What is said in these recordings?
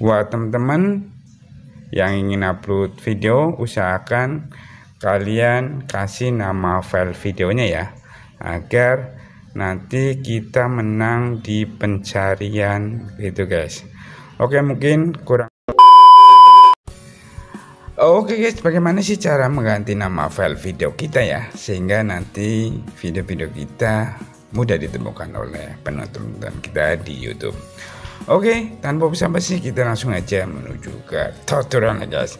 Buat teman-teman yang ingin upload video, usahakan kalian kasih nama file videonya ya, agar nanti kita menang di pencarian gitu guys. Oke, mungkin kurang. Oke guys, bagaimana sih cara mengganti nama file video kita ya, sehingga nanti video-video kita mudah ditemukan oleh penonton kita di YouTube. Oke, tanpa basa-basi kita langsung aja menuju ke tutorialnya guys.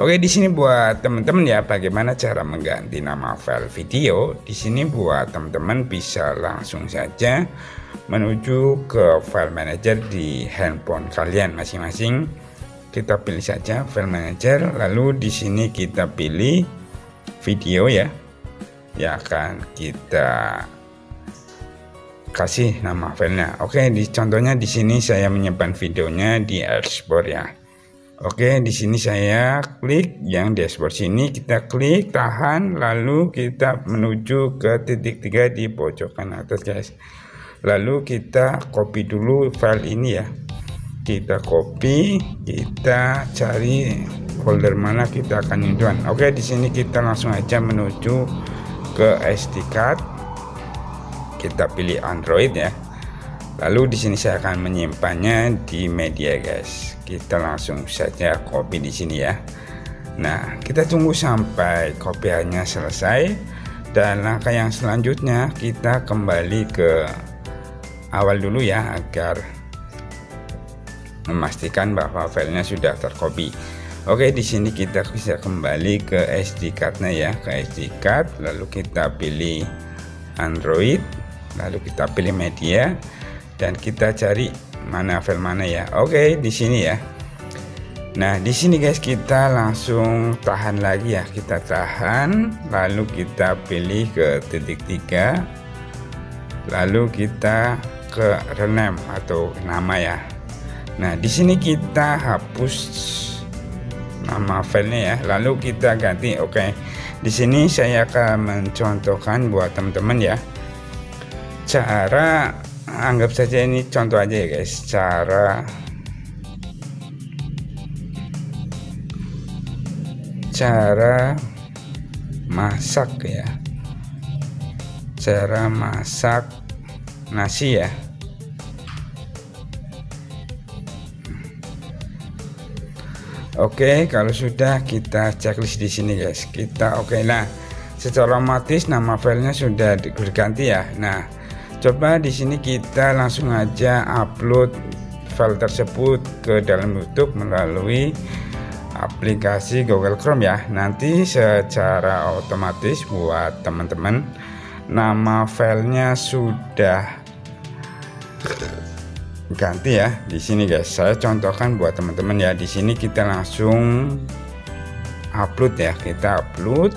Oke, di sini buat teman-teman ya, bagaimana cara mengganti nama file video. Di sini buat teman-teman bisa langsung saja menuju ke file manager di handphone kalian masing-masing. Kita pilih saja file manager, lalu di sini kita pilih video ya. Ya akan kita kasih nama filenya. Oke, di contohnya di sini saya menyimpan videonya di dashboard ya. Oke, di sini saya klik yang dashboard sini, kita klik tahan, lalu kita menuju ke titik 3 di pojokan atas guys. Lalu kita copy dulu file ini ya. Kita copy, kita cari folder mana kita akan nyimpan. Oke, di sini kita langsung aja menuju ke SD card. Kita pilih Android ya. Lalu di sini saya akan menyimpannya di media guys. Kita langsung saja copy di sini ya. Nah, kita tunggu sampai kopiannya selesai, dan langkah yang selanjutnya kita kembali ke awal dulu ya, agar memastikan bahwa filenya sudah tercopy. Oke, di sini kita bisa kembali ke SD cardnya ya, ke SD card, lalu kita pilih Android, lalu kita pilih media, dan kita cari mana file mana ya. Oke, di sini ya. Nah, di sini guys kita langsung tahan lagi ya, kita tahan, lalu kita pilih ke titik 3, lalu kita ke rename atau nama ya. Nah, di sini kita hapus nama filenya ya, lalu kita ganti. Oke, di sini saya akan mencontohkan buat teman-teman ya, cara anggap saja ini contoh aja ya guys, cara masak ya, cara masak nasi ya. Oke, kalau sudah kita checklist di sini guys. Kita oke, nah secara otomatis nama filenya sudah berganti ya. Nah, coba di sini kita langsung aja upload file tersebut ke dalam YouTube melalui aplikasi Google Chrome ya. Nanti secara otomatis buat teman-teman nama filenya sudah ganti ya. Di sini guys saya contohkan buat teman-teman ya. Di sini kita langsung upload ya, kita upload,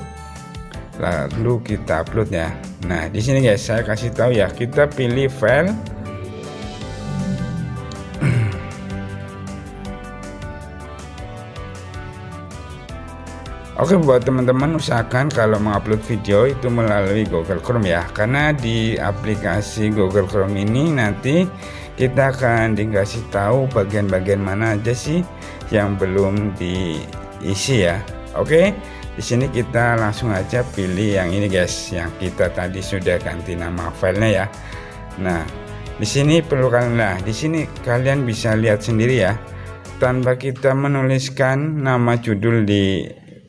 lalu kita upload ya. Nah, di sini guys saya kasih tahu ya, kita pilih file Oke, buat teman-teman usahakan kalau mengupload video itu melalui Google Chrome ya, karena di aplikasi Google Chrome ini nanti kita akan dikasih tahu bagian-bagian mana aja sih yang belum diisi ya. Oke, di sini kita langsung aja pilih yang ini guys, yang kita tadi sudah ganti nama filenya ya. Nah, di sini perlu kalian, nah di sini kalian bisa lihat sendiri ya, tanpa kita menuliskan nama judul di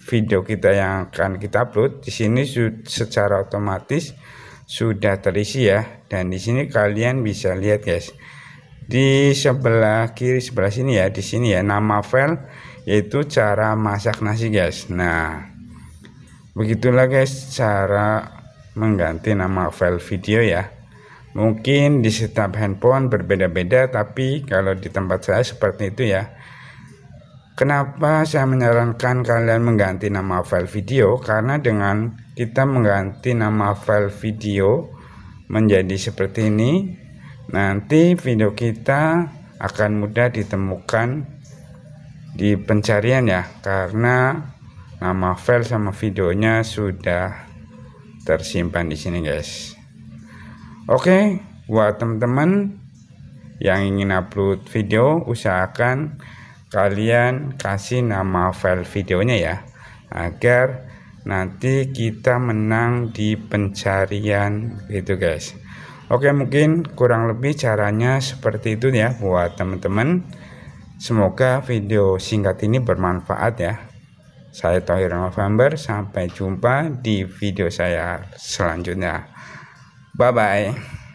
video kita yang akan kita upload. Di sini secara otomatis sudah terisi ya, dan di sini kalian bisa lihat guys, di sebelah kiri sebelah sini ya, di sini ya nama file yaitu cara masak nasi guys. Nah, begitulah guys cara mengganti nama file video ya. Mungkin di setiap handphone berbeda-beda, tapi kalau di tempat saya seperti itu ya. Kenapa saya menyarankan kalian mengganti nama file video? Karena dengan kita mengganti nama file video menjadi seperti ini, nanti video kita akan mudah ditemukan di pencarian ya, karena nama file sama videonya sudah tersimpan di sini guys. Oke, buat teman-teman yang ingin upload video, usahakan kalian kasih nama file videonya ya, agar nanti kita menang di pencarian gitu guys. Oke, mungkin kurang lebih caranya seperti itu ya buat teman-teman. Semoga video singkat ini bermanfaat ya. Saya Tohirin November, sampai jumpa di video saya selanjutnya. Bye bye.